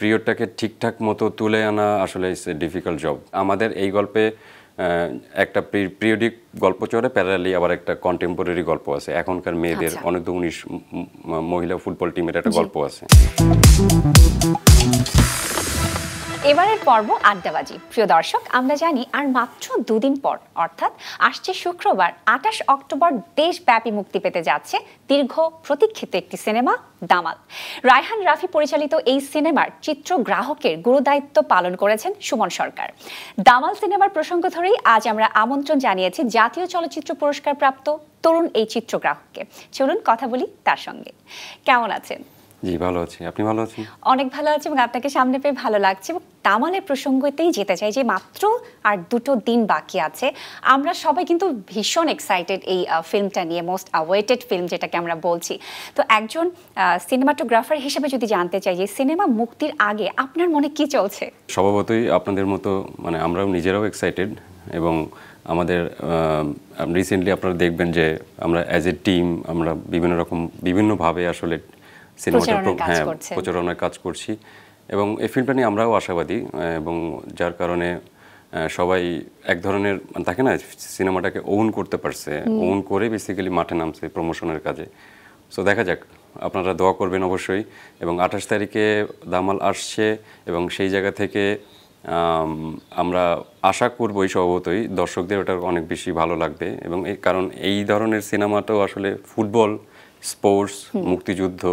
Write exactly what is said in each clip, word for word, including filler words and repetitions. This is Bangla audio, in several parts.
পিরিয়ডটাকে ঠিকঠাক মতো তুলে আনা আসলে ইজ এ ডিফিকাল্ট জব আমাদের এই গল্পে একটা পিরিয়ডিক গল্প চলে প্যারালালি আবার একটা কন্টেম্পোরারি গল্প আছে এখনকার মেয়েদের অনূর্ধ্ব উনিশ মহিলা ফুটবল টিমের একটা গল্প আছে এবারের পর্ব আড্ডাবাজি প্রিয় দর্শক আমরা জানি আর মাত্র দুদিন পর অর্থাৎ আসছে শুক্রবার আটাশ অক্টোবর দেশব্যাপী মুক্তি পেতে যাচ্ছে দীর্ঘ প্রতীক্ষিত একটি সিনেমা দামাল রায়হান রাফি পরিচালিত এই সিনেমার চিত্রগ্রাহকের গুরুদায়িত্ব পালন করেছেন সুমন সরকার দামাল সিনেমার প্রসঙ্গ ধরেই আজ আমরা আমন্ত্রণ জানিয়েছি জাতীয় চলচ্চিত্র পুরস্কার প্রাপ্ত তরুণ এই চিত্রগ্রাহককে চলুন কথা বলি তার সঙ্গে কেমন আছেন জি ভালো আছি আপনি ভালো আছেন অনেক ভালো আছি এবং আপনাকে সামনে পেয়ে ভালো লাগছে দামালের প্রসঙ্গতেই যেতে চাই যে মাত্র আর দুটো দিন বাকি আছে আমরা সবাই কিন্তু ভীষণ এক্সাইটেড এই ফিল্মটা নিয়ে মোস্ট অ্যাওয়েটেড ফিল্ম যেটাকে আমরা বলছি তো একজন সিনেমাটোগ্রাফার হিসেবে যদি জানতে চাই যে সিনেমা মুক্তির আগে আপনার মনে কি চলছে স্বভাবতই আপনাদের মতো মানে আমরাও নিজেরাও এক্সাইটেড এবং আমাদের রিসেন্টলি আপনারা দেখবেন যে আমরা অ্যাজ এ টিম আমরা বিভিন্ন রকম বিভিন্নভাবে আসলে হ্যাঁ প্রচারণার কাজ করছি এবং এই ফিল্মটা নিয়ে আমরাও আশাবাদী এবং যার কারণে সবাই এক ধরনের থাকে না সিনেমাটাকে ওন করতে পারছে ওন করে বেসিক্যালি মাঠে নামছে প্রমোশনের কাজে সো দেখা যাক আপনারা দোয়া করবেন অবশ্যই এবং আঠাশ তারিখে দামাল আসছে এবং সেই জায়গা থেকে আমরা আশা করবই স্বভাবতই দর্শকদের ওটা অনেক বেশি ভালো লাগবে এবং এই কারণ এই ধরনের সিনেমাটাও আসলে ফুটবল স্পোর্টস মুক্তিযুদ্ধ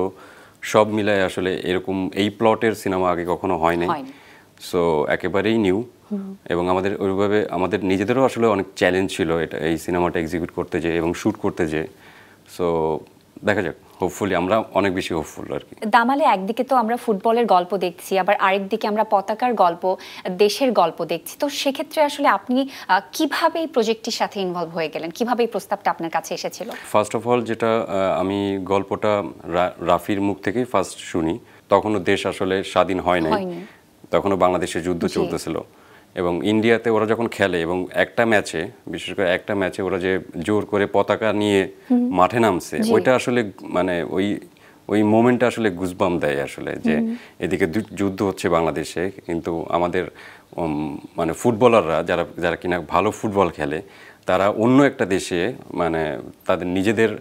সব মিলায় আসলে এরকম এই প্লটের সিনেমা আগে কখনো হয় নাই সো একেবারেই নিউ এবং আমাদের ওইভাবে আমাদের নিজেদেরও আসলে অনেক চ্যালেঞ্জ ছিল এটা এই সিনেমাটা এক্সিকিউট করতে যে এবং শ্যুট করতে যে সো দেখা যাক হোপফুলি আমরা অনেক বেশি হোপফুল আর কি দামালে একদিকে তো আমরা ফুটবলের গল্প দেখছি আবার আরেকদিকে আমরা পতাকার গল্প দেশের গল্প দেখছি তো সেক্ষেত্রে আসলে আপনি কিভাবে এই প্রজেক্টটির সাথে ইনভলভ হয়ে গেলেন কিভাবে এই প্রস্তাবটা আপনার কাছে এসেছিল ফার্স্ট অফ অল যেটা আমি গল্পটা রাফির মুখ থেকেই ফার্স্ট শুনি তখনও দেশ আসলে স্বাধীন হয় নাই তখনও বাংলাদেশে যুদ্ধ চলতেছিল এবং ইন্ডিয়াতে ওরা যখন খেলে এবং একটা ম্যাচে বিশেষ করে একটা ম্যাচে ওরা যে জোর করে পতাকা নিয়ে মাঠে নামছে ওইটা আসলে মানে ওই ওই মোমেন্টটা আসলে গুজবাম দেয় আসলে যে এদিকে যুদ্ধ হচ্ছে বাংলাদেশে কিন্তু আমাদের মানে ফুটবলাররা যারা যারা কিনা ভালো ফুটবল খেলে তারা অন্য একটা দেশে মানে তাদের নিজেদের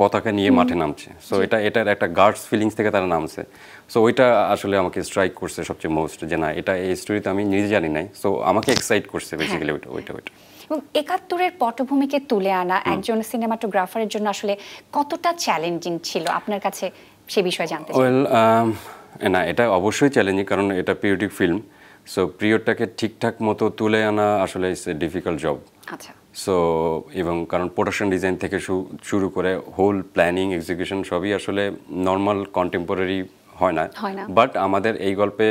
পতাকা নিয়ে মাঠে নামছে সো এটা এটার একটা গার্ডস ফিলিংস থেকে তারা নামছে সো ওইটা আসলে আমাকে স্ট্রাইক করছে সবচেয়ে মোস্ট যে না এটা এই স্টোরিতে আমি নিজে জানি নাই সো আমাকে এক্সাইট করছে বেসিক্যালি ওইটা ওইটা ওইটা এবং একাত্তরের পটভূমিকে তুলে আনা একজন সিনেমাটোগ্রাফারের জন্য আসলে কতটা চ্যালেঞ্জিং ছিল আপনার কাছে সে বিষয়ে জানতে ওয়েল না এটা অবশ্যই চ্যালেঞ্জিং কারণ এটা পিরিয়ডিক ফিল্ম সো পিরিয়ডটাকে ঠিকঠাক মতো তুলে আনা আসলে ইটস এ ডিফিকাল্ট জব আচ্ছা সো এবং কারণ প্রোডাকশন ডিজাইন থেকে শুরু করে হোল প্ল্যানিং এক্সিকিউশন সবই আসলে নর্মাল কন্টেম্পোরারি হয় না বাট আমাদের এই গল্পে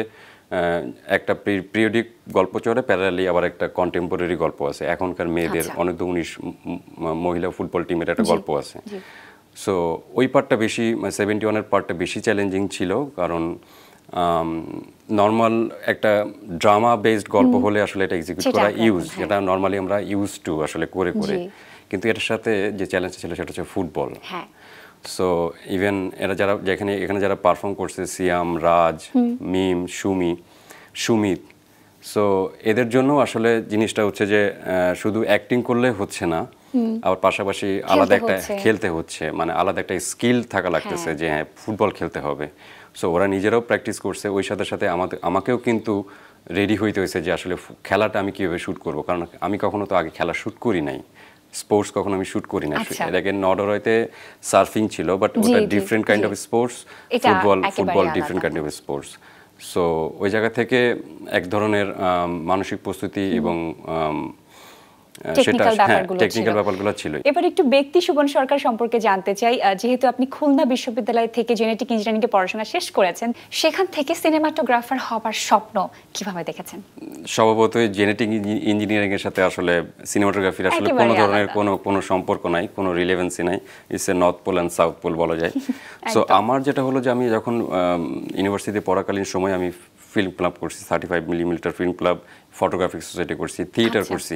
একটা পিরিয়ডিক গল্প চলে প্যারালালি আবার একটা কন্টেম্পোরারি গল্প আছে এখনকার মেয়েদের অনূর্ধ্ব উনিশ মহিলা ফুটবল টিমের একটা গল্প আছে সো ওই পার্টটা বেশি সেভেন্টি ওয়ানের পার্টটা বেশি চ্যালেঞ্জিং ছিল কারণ নর্মাল একটা ড্রামা বেসড গল্প হলে আসলে এটা এক্সিকিউট করা ইউজ যেটা নর্মালি আমরা ইউজ টু আসলে করে করে কিন্তু এটার সাথে যে চ্যালেঞ্জটা ছিল সেটা হচ্ছে ফুটবল সো ইভেন এরা যারা যেখানে এখানে যারা পারফর্ম করছে সিয়াম রাজ মিম সুমি সুমিত সো এদের জন্য আসলে জিনিসটা হচ্ছে যে শুধু অ্যাক্টিং করলে হচ্ছে না আবার পাশাপাশি আলাদা একটা খেলতে হচ্ছে মানে আলাদা একটা স্কিল থাকা লাগতেছে যে হ্যাঁ ফুটবল খেলতে হবে সো ওরা নিজেরাও প্র্যাকটিস করছে ওই সাথে সাথে আমাদের আমাকেও কিন্তু রেডি হইতে হয়েছে যে আসলে খেলাটা আমি কীভাবে শ্যুট করবো কারণ আমি কখনো তো আগে খেলা শ্যুট করি নাই স্পোর্টস কখনো আমি শ্যুট করি না এর আগে নরওয়েতে সার্ফিং ছিল বাট ওটা different kind of sports football football different kind of sports so ওই জায়গা থেকে এক ধরনের মানসিক প্রস্তুতি এবং সেটা টেকনিক্যাল ব্যাপারগুলো ছিল এবার একটু ব্যক্তি সুমন সরকার সম্পর্কে জানতে চাই যেহেতু আপনি খুলনা বিশ্ববিদ্যালয় থেকে জেনেটিক ইঞ্জিনিয়ারিংয়ে পড়াশোনা শেষ করেছেন সেখান থেকে সিনেমাটোগ্রাফার হওয়ার স্বপ্ন কিভাবে দেখেছেন স্বভাবতই জেনেটিক ইঞ্জিনিয়ারিং এর সাথে আসলে সিনেমাটোগ্রাফির আসলে কোনো ধরনের কোনো কোনো সম্পর্ক নাই কোনো রিলেভেন্সি নাই it's a north pole and south pole বলা যায় সো আমার যেটা হলো যে আমি যখন ইউনিভার্সিটিতে পড়াকালীন সময় আমি ফিল্ম ক্লাব করছি thirty five millimetre film club photographic society করছি থিয়েটার করছি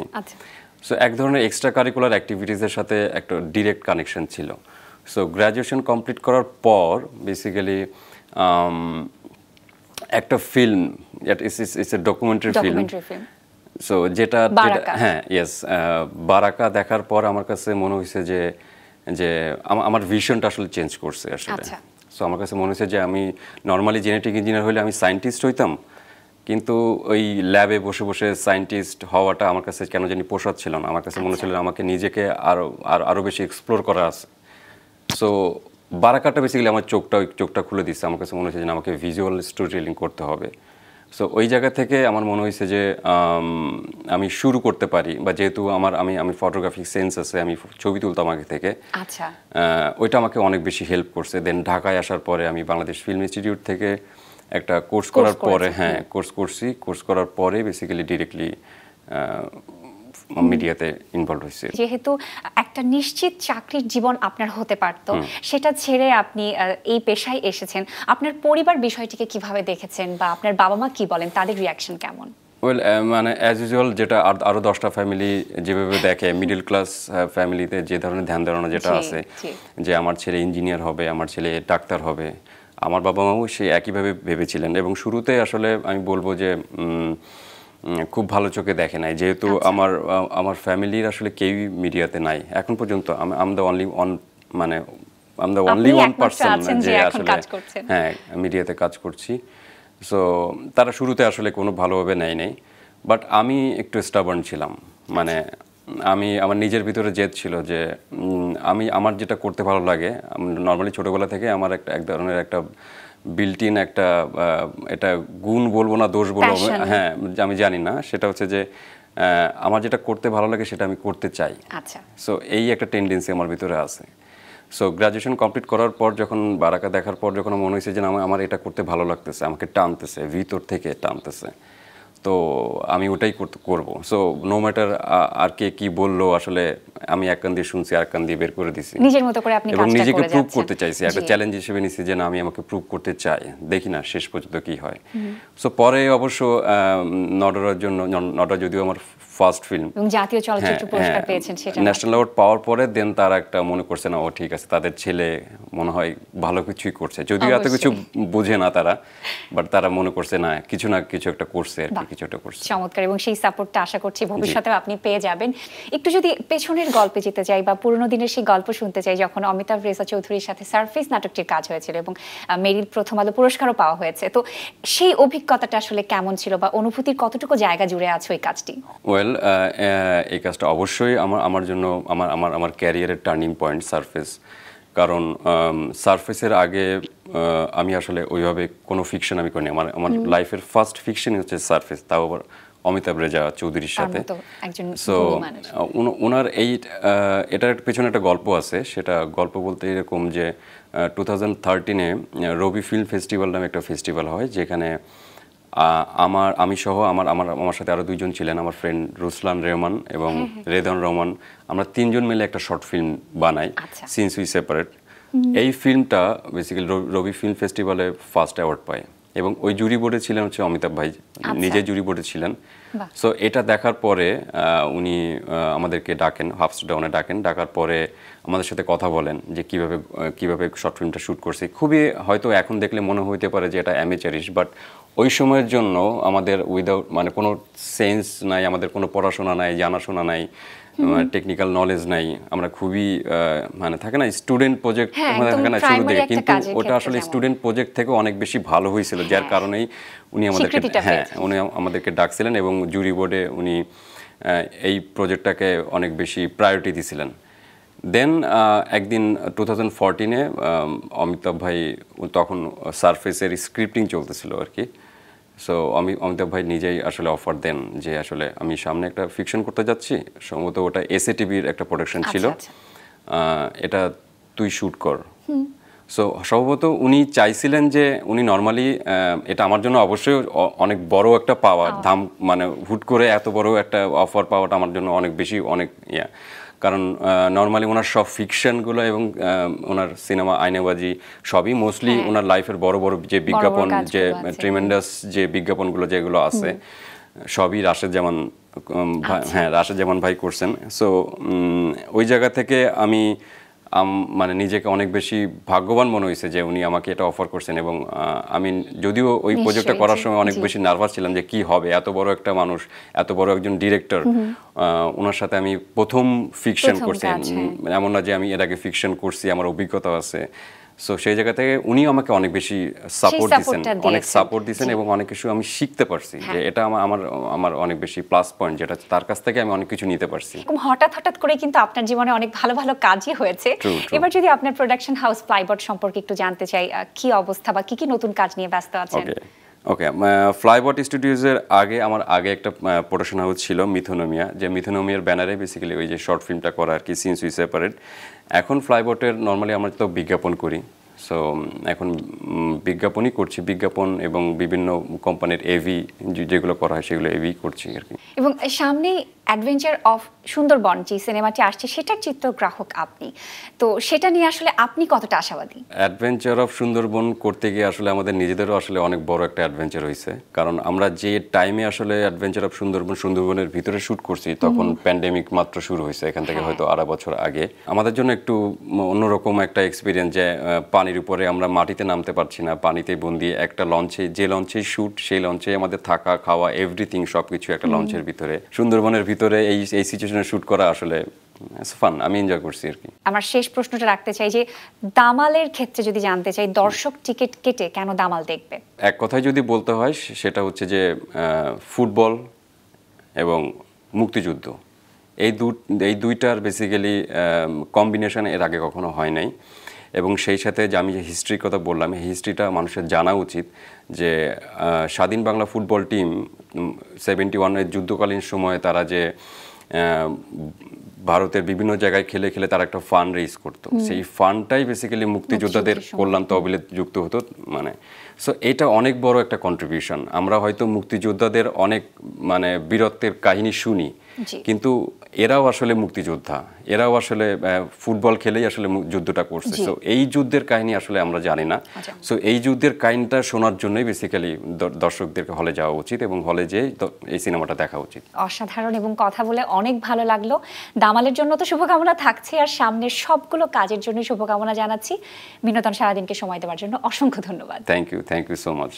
সো এক ধরনের এক্সট্রা কারিকুলার অ্যাক্টিভিটিসের সাথে একটা ডিরেক্ট কানেকশন ছিল সো গ্র্যাজুয়েশন কমপ্লিট করার পর বেসিক্যালি একটা film it's it's it's a documentary film documentary film so যেটা হ্যাঁ यस বারাকা দেখার পর আমার কাছে মনে হইছে যে যে আমার ভিশনটা আসলে চেঞ্জ করছে আসলে সো আমার কাছে মনে হইছে যে আমি নরমালি জেনেটিক ইঞ্জিনিয়ার হলে আমি সায়েন্টিস্ট হইতাম কিন্তু ওই ল্যাবে বসে বসে সায়েন্টিস্ট হওয়াটা আমার কাছে কেন জানি পোষাত ছিল না আমার কাছে মনে হচ্ছিল আমাকে নিজেকে আরো আরো বেশি এক্সপ্লোর করা আছে সো বারাকাটা বেসিক্যালি আমার চোখটা চোখটা খুলে দিচ্ছে আমার কাছে মনে হচ্ছে যে আমাকে ভিজুয়াল স্টোরিটেলিং করতে হবে সো ওই জায়গা থেকে আমার মনে হয়েছে যে আমি শুরু করতে পারি বা যেহেতু আমার আমি আমি ফটোগ্রাফিক সেন্স আছে আমি ছবি তুলতাম আগে থেকে আচ্ছা ওইটা আমাকে অনেক বেশি হেল্প করছে দেন ঢাকায় আসার পরে আমি বাংলাদেশ ফিল্ম ইনস্টিটিউট থেকে একটা কোর্স করার পরে হ্যাঁ কোর্স করছি কোর্স করার পরে বেসিক্যালি ডিরেক্টলি মিডিয়াতে ইনভলভ হইছে যেহেতু একটা নিশ্চিত চাকরির জীবন আপনার হতে পারত সেটা ছেড়ে আপনি এই পেশায় এসেছেন আপনার পরিবার বিষয়টিকে কিভাবে দেখেছেন বা আপনার বাবা মা কি বলেন তাদের রিঅ্যাকশন কেমন ওয়েল মানে অ্যাজ ইউজুয়াল যেটা আরো দশটা ফ্যামিলি যেভাবে দেখে মিডল ক্লাস ফ্যামিলিতে যে ধরনের ধ্যান ধারণা যেটা আছে যে আমার ছেলে ইঞ্জিনিয়ার হবে আমার ছেলে ডাক্তার হবে আমার বাবা মাও সেই একইভাবে ভেবেছিলেন এবং শুরুতে আসলে আমি বলবো যে খুব ভালো চোখে দেখে নাই যেহেতু আমার আমার ফ্যামিলির আসলে কেউই মিডিয়াতে নাই এখন পর্যন্ত আমি আম দ্য অনলি অন মানে um the only one person যে আসলে হ্যাঁ মিডিয়াতে কাজ করছি সো তারা শুরুতে আসলে কোনো ভালোভাবে নেয় নাই বাট আমি একটু স্টাবার্ন ছিলাম মানে আমি আমার নিজের ভিতরে জেদ ছিল যে আমি আমার যেটা করতে ভালো লাগে নর্মালি ছোটোবেলা থেকে আমার একটা এক ধরনের একটা বিল্ট ইন একটা এটা গুণ বলবো না দোষ বলবো হ্যাঁ আমি জানি না সেটা হচ্ছে যে আমার যেটা করতে ভালো লাগে সেটা আমি করতে চাই আচ্ছা সো এই একটা টেন্ডেন্সি আমার ভিতরে আছে সো গ্রাজুয়েশন কমপ্লিট করার পর যখন বারাকা দেখার পর যখন মনে হয়েছে যে আমার এটা করতে ভালো লাগতেছে আমাকে টানতেছে ভিতর থেকে টানতেছে তো আমি ওটাই করতে করবো সো নো ম্যাটার আর কে কি বললো আসলে আমি এক কান দিয়ে শুনছি আর কান দিয়ে বের করে দিছি নিজের মতো করে আপনি কাজটা করে যাচ্ছেন নিজেকে প্রুভ করতে চাইছি একটা চ্যালেঞ্জ হিসেবে নিছি যে না আমি আমাকে প্রুভ করতে চাই দেখি না শেষ পর্যন্ত কি হয় সো পরে অবশ্য নডরার জন্য নডরা যদিও আমার ফার্স্ট ফিল্ম এবং জাতীয় চলচ্চিত্র পুরস্কার পেয়েছেন সেটা ন্যাশনাল অ্যাওয়ার্ড পাওয়ার পরে দেন তার একটা মনে করছে না ও ঠিক আছে তাদের ছেলে মনে হয় ভালো কিছুই করছে যদিও এত কিছু বোঝে না তারা বাট তারা মনে করছে না কিছু না কিছু একটা করছে চমৎকার এবং সেই সাপোর্টটা আশা করছি ভবিষ্যতেও আপনি পেয়ে যাবেন একটু যদি পেছনের গল্পে যেতে চাই বা পুরনো দিনের সেই গল্প শুনতে চাই যখন অমিতাভ রেজা চৌধুরীর সাথে সারফেস নাটকটির কাজ হয়েছিল এবং মেরিল প্রথম আলো পুরস্কারও পাওয়া হয়েছে তো সেই অভিজ্ঞতাটা আসলে কেমন ছিল বা অনুভূতির কতটুকু জায়গা জুড়ে আছে ওই কাজটি ওয়েল এই কাজটা অবশ্যই আমার আমার জন্য আমার আমার আমার ক্যারিয়ারের টার্নিং পয়েন্ট সারফেস কারণ সারফেসের আগে আমি আসলে ওইভাবে কোনো ফিকশন আমি করিনি আমার আমার লাইফের ফার্স্ট ফিকশনই হচ্ছে সারফেস তাও আবার অমিতাভ রেজা চৌধুরীর সাথে সো ওনার এই এটার পেছনে একটা গল্প আছে সেটা গল্প বলতে এরকম যে টু থাউজেন্ড থার্টিনে রবি ফিল্ম ফেস্টিভ্যাল নামে একটা ফেস্টিভ্যাল হয় যেখানে আমার আমি সহ আমার আমার আমার সাথে আরও দুইজন ছিলেন আমার ফ্রেন্ড রুসলান রহমান এবং রেধন রহমান আমরা তিনজন মিলে একটা শর্ট ফিল্ম বানাই সিন্স উই সেপারেট এই ফিল্মটা বেসিক্যালি রবি ফিল্ম ফেস্টিভ্যালে ফার্স্ট অ্যাওয়ার্ড পায় এবং ওই জুরি বোর্ডে ছিলেন হচ্ছে অমিতাভ ভাই নিজে জুরি বোর্ডে ছিলেন সো এটা দেখার পরে উনি আমাদেরকে ডাকেন হাফ ডাউনে ডাকেন ডাকার পরে আমাদের সাথে কথা বলেন যে কিভাবে কিভাবে শর্ট ফিল্মটা শ্যুট করছে খুবই হয়তো এখন দেখলে মনে হইতে পারে যে এটা অ্যামেচারিশ বাট ওই সময়ের জন্য আমাদের উইদাউট মানে কোনো সেন্স নাই আমাদের কোনো পড়াশোনা নাই জানাশোনা নাই টেকনিক্যাল নলেজ নাই আমরা খুবই মানে থাকে না স্টুডেন্ট প্রজেক্ট আমাদের থাকে না শুরু থেকে কিন্তু ওটা আসলে স্টুডেন্ট প্রজেক্ট থেকে অনেক বেশি ভালো হয়েছিল যার কারণেই উনি আমাদেরকে হ্যাঁ উনি আমাদেরকে ডাকছিলেন এবং জুরি বোর্ডে উনি এই প্রজেক্টটাকে অনেক বেশি প্রায়োরিটি দিয়েছিলেন দেন একদিন টু থাউজেন্ড ফোরটিনে অমিতাভ ভাই তখন সারফেসের স্ক্রিপ্টিং চলতেছিল আর কি সো আমি অমিতাভ ভাই নিজেই আসলে অফার দেন যে আসলে আমি সামনে একটা ফিকশন করতে যাচ্ছি সম্ভবত ওটা এস এ টিভির একটা প্রোডাকশন ছিল এটা তুই শ্যুট কর সো সম্ভবত উনি চাইছিলেন যে উনি নর্মালি এটা আমার জন্য অবশ্যই অনেক বড় একটা পাওয়া ধাম মানে হুট করে এত বড় একটা অফার পাওয়াটা আমার জন্য অনেক বেশি অনেক ইয়া কারণ নর্মালি ওনার সব ফিকশনগুলো এবং ওনার সিনেমা আয়নাবাজি সবই মোস্টলি ওনার লাইফের বড় বড় যে বিজ্ঞাপন যে ট্রিমেন্ডাস যে বিজ্ঞাপনগুলো যেগুলো আছে সবই রাশেদুজ্জামান হ্যাঁ রাশেদুজ্জামান ভাই করছেন সো ওই জায়গা থেকে আমি মানে নিজেকে অনেক বেশি ভাগ্যবান মনে হইছে যে উনি আমাকে এটা অফার করছেন এবং আমি যদিও ওই প্রজেক্টটা করার সময় অনেক বেশি নার্ভাস ছিলাম যে কি হবে এত বড় একটা মানুষ এত বড় একজন ডিরেক্টর ওনার সাথে আমি প্রথম ফিকশন করছি এমন না যে আমি এর আগে ফিকশন করছি আমার অভিজ্ঞতা আছে সো সেই জায়গা থেকে উনি আমাকে অনেক বেশি সাপোর্ট দিয়েছেন অনেক সাপোর্ট দিয়েছেন এবং অনেক কিছু আমি শিখতে পারছি যে এটা আমার আমার অনেক বেশি প্লাস পয়েন্ট যেটা তার কাছ থেকে আমি অনেক কিছু নিতে পারছি হঠাৎ হঠাৎ করে কিন্তু আপনার জীবনে অনেক ভালো ভালো কাজই হয়েছে এবার যদি আপনার প্রোডাকশন হাউস ফ্লাইবট সম্পর্কে একটু জানতে চাই কি অবস্থা বা কি কি নতুন কাজ নিয়ে ব্যস্ত আছেন ওকে ফ্লাইবট স্টুডিওজের আগে আমার আগে একটা প্রোডাকশন হাউস ছিল মিথোনোমিয়া যে মিথোনোমিয়ার ব্যানারে বেসিক্যালি ওই যে শর্ট ফিল্মটা করা আর কি সিনস উই সেপারেট এখন ফ্লাইবটের নর্মালি আমরা তো বিজ্ঞাপন করি সো এখন বিজ্ঞাপনই করছি বিজ্ঞাপন এবং বিভিন্ন কোম্পানির এভি যেগুলো করা হয় সেগুলো এভি করছি আর কি এবং সামনে অ্যাডভেঞ্চার অফ সুন্দরবন যে সিনেমাটি আসছে সেটার চিত্রগ্রাহক আপনি তো সেটা নিয়ে আসলে আপনি কতটা আশাবাদী অ্যাডভেঞ্চার অফ সুন্দরবন করতে গিয়ে আসলে আমাদের নিজেদেরও আসলে অনেক বড় একটা অ্যাডভেঞ্চার হয়েছে কারণ আমরা যে টাইমে আসলে অ্যাডভেঞ্চার অফ সুন্দরবন সুন্দরবনের ভিতরে শুট করছি তখন প্যান্ডেমিক মাত্র শুরু হয়েছে এখান থেকে হয়তো আড়াই বছর আগে আমাদের জন্য একটু অন্যরকম একটা এক্সপিরিয়েন্স যে পানির উপরে আমরা মাটিতে নামতে পারছি না পানিতে বন্দি একটা লঞ্চে যে লঞ্চে শুট সেই লঞ্চে আমাদের থাকা খাওয়া এভরিথিং সব কিছু একটা লঞ্চের ভিতরে সুন্দরবনের ভিতরে এই এই সিচুয়েশনে শুট করা আসলে ইটস ফান আমি এনজয় করছি আর কি আমার শেষ প্রশ্নটা রাখতে চাই যে দামালের ক্ষেত্রে যদি জানতে চাই দর্শক টিকিট কেটে কেন দামাল দেখবে এক কথায় যদি বলতে হয় সেটা হচ্ছে যে ফুটবল এবং মুক্তিযুদ্ধ এই দুই এই দুইটার বেসিক্যালি কম্বিনেশন এর আগে কখনো হয় নাই এবং সেই সাথে যে আমি যে হিস্ট্রির কথা বললাম এই হিস্ট্রিটা মানুষের জানা উচিত যে স্বাধীন বাংলা ফুটবল টিম সেভেন্টি ওয়ানের যুদ্ধকালীন সময়ে তারা যে ভারতের বিভিন্ন জায়গায় খেলে খেলে তারা একটা ফান্ড রেজ করতো সেই ফান্ডটাই বেসিক্যালি মুক্তিযোদ্ধাদের কল্যাণ তহবিলে যুক্ত হতো মানে সো এটা অনেক বড় একটা কন্ট্রিবিউশন আমরা হয়তো মুক্তিযোদ্ধাদের অনেক মানে বীরত্বের কাহিনী শুনি কিন্তু এরাও আসলে মুক্তিযোদ্ধা এরাও আসলে ফুটবল খেলেই আসলে যুদ্ধটা করছে সো এই যুদ্ধের কাহিনী আসলে আমরা জানি না সো এই যুদ্ধের কাহিনীটা শোনার জন্যই বেসিক্যালি দর্শকদেরকে হলে যাওয়া উচিত এবং হলে যে এই সিনেমাটা দেখা উচিত অসাধারণ এবং কথা বলে অনেক ভালো লাগলো দামালের জন্য তো শুভকামনা থাকছে আর সামনের সবগুলো কাজের জন্য শুভকামনা জানাচ্ছি বিনোদন সারাদিনকে সময় দেওয়ার জন্য অসংখ্য ধন্যবাদ thank you thank you so much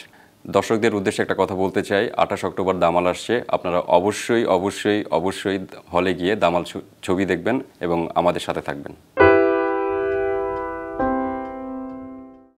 দর্শকদের উদ্দেশ্যে একটা কথা বলতে চাই আঠাশ অক্টোবর দামাল আসছে আপনারা অবশ্যই অবশ্যই অবশ্যই হলে গিয়ে দামাল ছবি দেখবেন এবং আমাদের সাথে থাকবেন